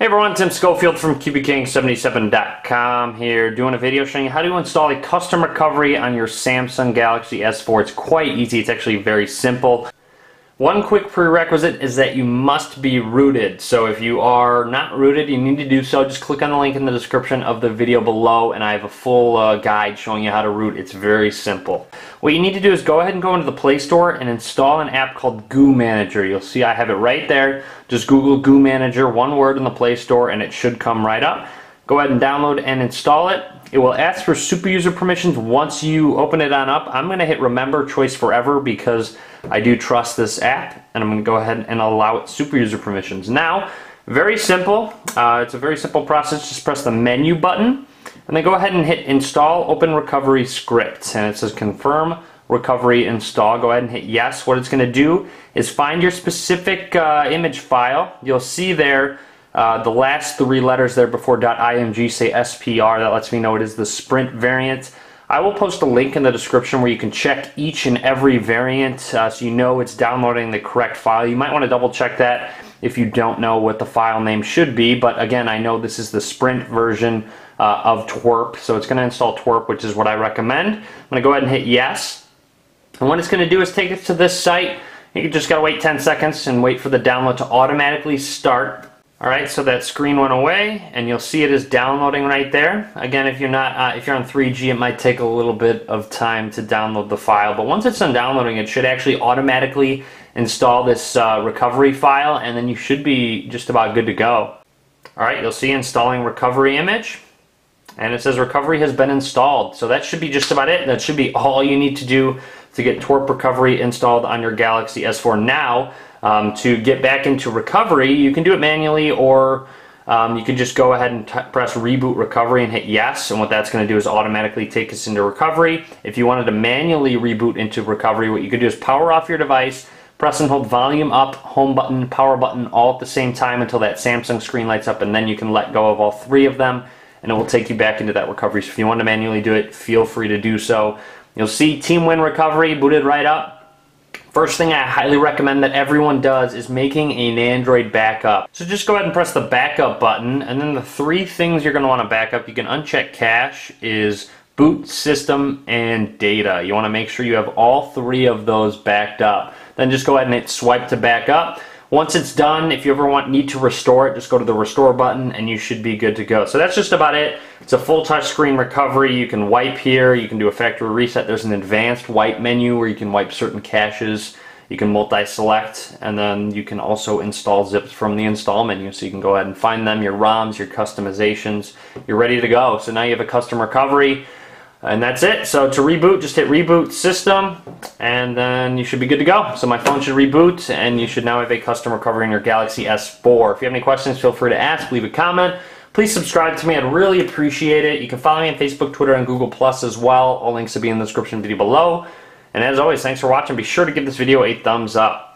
Hey everyone, Tim Schofield from QBKing77.com here, doing a video showing you how to install a custom recovery on your Samsung Galaxy S4. It's quite easy, it's actually very simple. One quick prerequisite is that you must be rooted. So if you are not rooted, you need to do so. Just click on the link in the description of the video below and I have a full guide showing you how to root. It's very simple. What you need to do is go ahead and go into the Play Store and install an app called Goo Manager. You'll see I have it right there. Just Google Goo Manager, one word, in the Play Store and it should come right up. Go ahead and download and install it. It will ask for super user permissions once you open it on up. I'm going to hit remember choice forever because I do trust this app, and I'm going to go ahead and allow it super user permissions. Now, very simple. It's a very simple process. Just press the menu button and then go ahead and hit install open recovery script, and it says confirm recovery install. Go ahead and hit yes. What it's going to do is find your specific image file. You'll see there the last three letters there before .img say SPR. That lets me know it is the Sprint variant. I will post a link in the description where you can check each and every variant so you know it's downloading the correct file. You might want to double check that if you don't know what the file name should be, but again, I know this is the Sprint version of TWRP, so it's going to install TWRP, which is what I recommend. I'm going to go ahead and hit yes, and what it's going to do is take us to this site. You just got to wait 10 seconds and wait for the download to automatically start. Alright, so that screen went away and you'll see it is downloading right there. Again, if you're on 3G, it might take a little bit of time to download the file, but once it's done downloading, it should actually automatically install this recovery file, and then you should be just about good to go. Alright, you'll see installing recovery image, and it says recovery has been installed. So that should be just about it. That should be all you need to do to get TWRP recovery installed on your Galaxy S4 now. To get back into recovery, you can do it manually, or you can just go ahead and press reboot recovery and hit yes, and what that's going to do is automatically take us into recovery. If you wanted to manually reboot into recovery, what you could do is power off your device, press and hold volume up, home button, power button all at the same time until that Samsung screen lights up, and then you can let go of all three of them and it will take you back into that recovery. So if you want to manually do it, feel free to do so. You'll see Team Win Recovery booted right up. First thing I highly recommend that everyone does is making an Android backup. So just go ahead and press the backup button, and then the three things you're going to want to back up, you can uncheck cache, is boot, system, and data. You want to make sure you have all three of those backed up. Then just go ahead and hit swipe to back up. Once it's done, if you ever need to restore it, just go to the restore button and you should be good to go. So that's just about it. It's a full touchscreen recovery. You can wipe here, you can do a factory reset. There's an advanced wipe menu where you can wipe certain caches, you can multi-select, and then you can also install zips from the install menu. So you can go ahead and find them, your ROMs, your customizations, you're ready to go. So now you have a custom recovery, and that's it. So to reboot, just hit reboot system, and then you should be good to go. So my phone should reboot, and you should now have a custom recovery in your Galaxy S4. If you have any questions, feel free to ask, leave a comment. Please subscribe to me, I'd really appreciate it. You can follow me on Facebook, Twitter, and Google Plus as well. All links will be in the description video below. And as always, thanks for watching. Be sure to give this video a thumbs up.